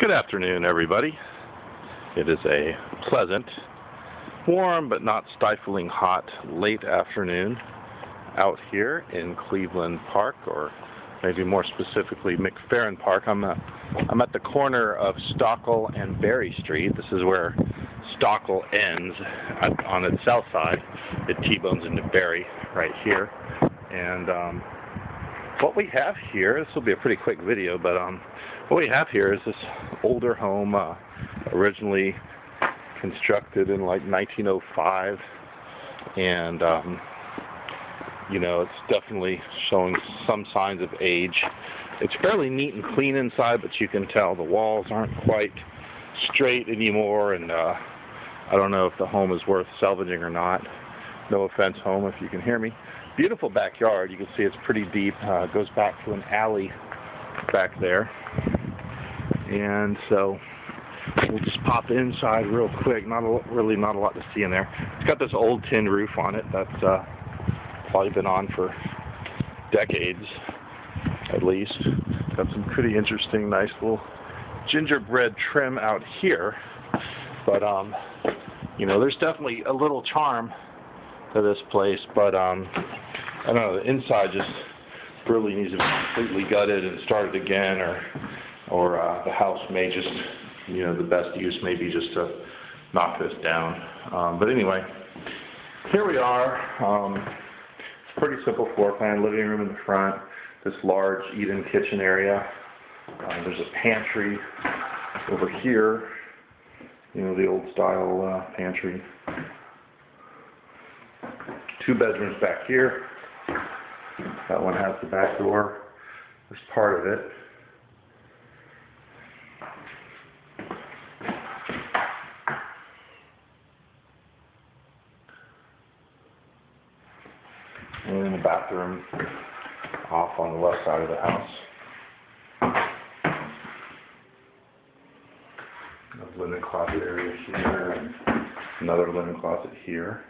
Good afternoon, everybody. It is a pleasant, warm but not stifling hot late afternoon out here in Cleveland Park, or maybe more specifically McFerrin Park. I'm at the corner of Stockel and Berry Street. This is where Stockel ends on its south side. It T-bones into Berry right here. And what we have here, this will be a pretty quick video, but what we have here is this older home, originally constructed in like 1905, and it's definitely showing some signs of age. It's fairly neat and clean inside, but you can tell the walls aren't quite straight anymore, and I don't know if the home is worth salvaging or not. No offense, home, if you can hear me. Beautiful backyard. You can see it's pretty deep. It goes back to an alley back there. And so we'll just pop inside real quick. Not a lot to see in there. It's got this old tin roof on it that's probably been on for decades at least. Got some pretty interesting, nice little gingerbread trim out here. But there's definitely a little charm to this place, but I don't know, the inside just really needs to be completely gutted and started again, or the house may just, the best use may be just to knock this down. But anyway, here we are. It's a pretty simple floor plan. Living room in the front, this large eat-in kitchen area. There's a pantry over here, the old style pantry. Two bedrooms back here. That one has the back door. That's part of it. And then the bathroom off on the left side of the house. A linen closet area here, and another linen closet here.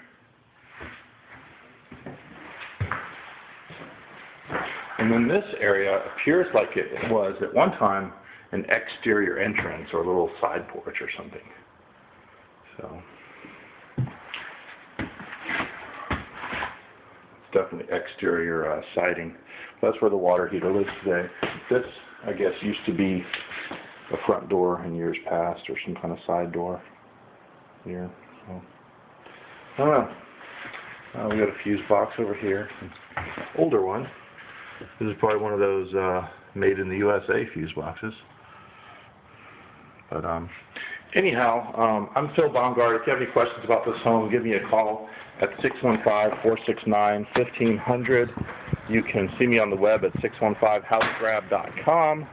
And then this area appears like it was at one time an exterior entrance or a little side porch or something. So it's definitely exterior siding. That's where the water heater lives today. This, I guess, used to be a front door in years past, or some kind of side door here. So I don't know. We got a fuse box over here, an older one. This is probably one of those made in the USA fuse boxes. But anyhow, I'm Phil Baumgart. If you have any questions about this home, give me a call at 615-469-1500. You can see me on the web at 615housegrab.com,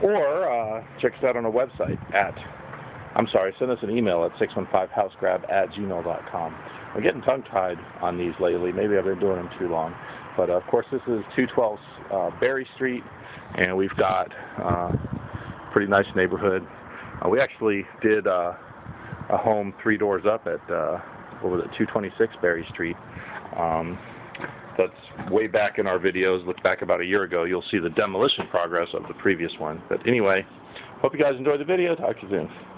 or check us out on our website send us an email at 615housegrab@gmail.com. I'm getting tongue-tied on these lately. Maybe I've been doing them too long. But of course, this is 212 Berry Street, and we've got a pretty nice neighborhood. We actually did a home three doors up at 226 Berry Street. That's way back in our videos. Look back about a year ago. You'll see the demolition progress of the previous one. But anyway, hope you guys enjoyed the video. Talk to you soon.